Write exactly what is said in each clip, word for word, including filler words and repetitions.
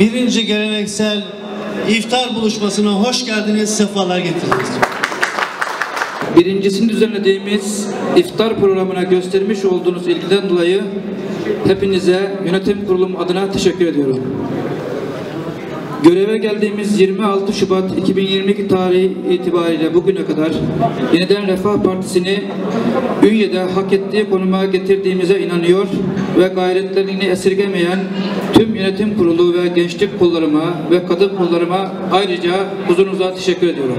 birinci geleneksel iftar buluşmasına hoş geldiniz, sefalar getirdiniz. Birincisini düzenlediğimiz iftar programına göstermiş olduğunuz ilgiden dolayı hepinize yönetim kurulum adına teşekkür ediyorum. Göreve geldiğimiz yirmi altı Şubat iki bin yirmi iki tarihi itibariyle bugüne kadar Yeniden Refah Partisi'ni Ünye'de hak ettiği konuma getirdiğimize inanıyor ve gayretlerini esirgemeyen tüm yönetim kurulu ve gençlik kollarıma ve kadın kollarıma ayrıca huzurunuza teşekkür ediyorum.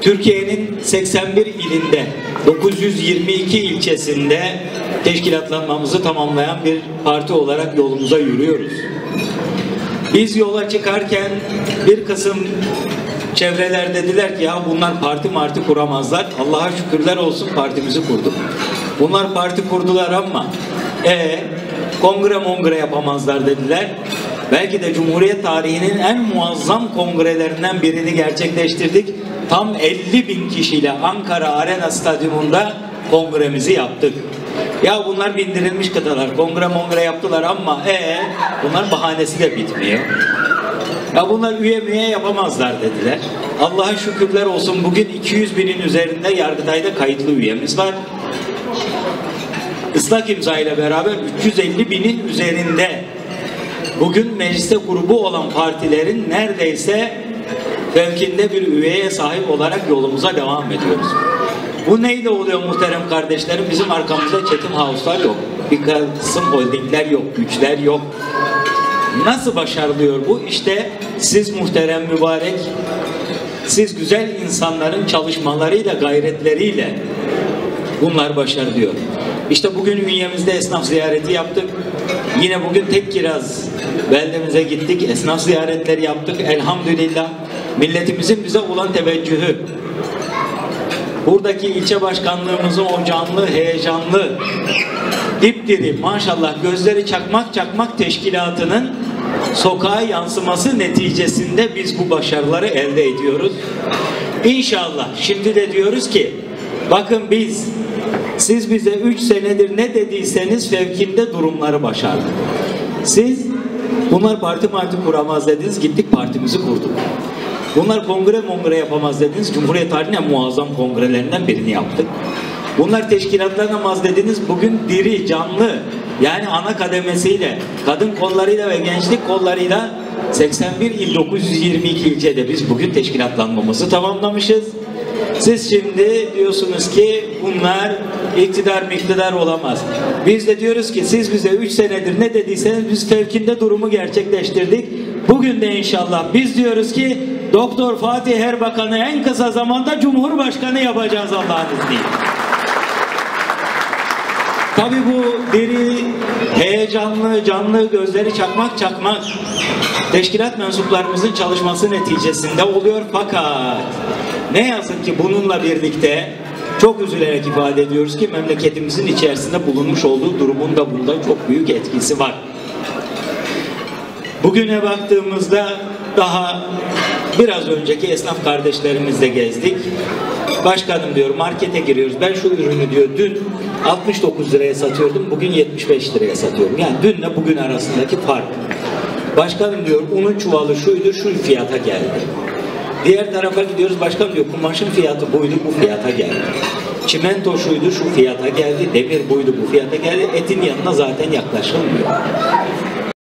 Türkiye'nin seksen bir ilinde dokuz yüz yirmi iki ilçesinde teşkilatlanmamızı tamamlayan bir parti olarak yolumuza yürüyoruz. Biz yola çıkarken bir kısım çevreler dediler ki ya bunlar parti marti kuramazlar. Allah'a şükürler olsun partimizi kurduk. Bunlar parti kurdular ama e, kongre mongre yapamazlar dediler. Belki de Cumhuriyet tarihinin en muazzam kongrelerinden birini gerçekleştirdik. Tam elli bin kişiyle Ankara Arena Stadyumunda kongremizi yaptık. Ya bunlar bindirilmiş kadarlar, kongre mongre yaptılar ama ee bunlar bahanesi de bitmiyor. Ya bunlar üye müye yapamazlar dediler. Allah'a şükürler olsun bugün iki yüz binin üzerinde Yargıtay'da kayıtlı üyemiz var. Islak imza ile beraber üç yüz elli binin üzerinde bugün mecliste grubu olan partilerin neredeyse fevkinde bir üyeye sahip olarak yolumuza devam ediyoruz. Bu neyle oluyor muhterem kardeşlerim? Bizim arkamızda Chatham House'lar yok. Bir kısım holdingler yok, güçler yok. Nasıl başarılıyor bu? İşte siz muhterem mübarek, siz güzel insanların çalışmalarıyla, gayretleriyle bunlar başarılıyor. İşte bugün Ünye'mizde esnaf ziyareti yaptık. Yine bugün Tekkiraz beldemize gittik. Esnaf ziyaretleri yaptık. Elhamdülillah milletimizin bize olan teveccühü. Buradaki ilçe başkanlığımızı o canlı, heyecanlı, dipdiri maşallah gözleri çakmak çakmak teşkilatının sokağa yansıması neticesinde biz bu başarıları elde ediyoruz. İnşallah şimdi de diyoruz ki bakın biz, siz bize üç senedir ne dediyseniz fevkinde durumları başardık. Siz bunlar parti parti kuramaz dediniz, gittik partimizi kurduk. Bunlar kongre mongre yapamaz dediniz. Cumhuriyet tarihinin muazzam kongrelerinden birini yaptık. Bunlar teşkilatlanamaz dediniz. Bugün diri, canlı yani ana kademesiyle, kadın kollarıyla ve gençlik kollarıyla seksen bir il dokuz yüz yirmi iki ilçede biz bugün teşkilatlanmamızı tamamlamışız. Siz şimdi diyorsunuz ki bunlar iktidar mı iktidar olamaz. Biz de diyoruz ki siz bize üç senedir ne dediyseniz biz fevkinde durumu gerçekleştirdik. Bugün de inşallah biz diyoruz ki Doktor Fatih Erbakan'ı en kısa zamanda Cumhurbaşkanı yapacağız Allah'ın izniyle. Tabii bu deri, heyecanlı, canlı gözleri çakmak çakmak teşkilat mensuplarımızın çalışması neticesinde oluyor. Fakat ne yazık ki bununla birlikte çok üzülerek ifade ediyoruz ki memleketimizin içerisinde bulunmuş olduğu durumun da bunda çok büyük etkisi var. Bugüne baktığımızda daha biraz önceki esnaf kardeşlerimizle gezdik. Başkanım diyor markete giriyoruz. Ben şu ürünü diyor dün altmış dokuz liraya satıyordum. Bugün yetmiş beş liraya satıyorum. Yani dünle bugün arasındaki fark. Başkanım diyor unun çuvalı şuydu şu fiyata geldi. Diğer tarafa gidiyoruz. Başkanım diyor kumaşın fiyatı buydu bu fiyata geldi. Çimento şuydu şu fiyata geldi. Demir buydu bu fiyata geldi. Etin yanına zaten yaklaşılmıyor.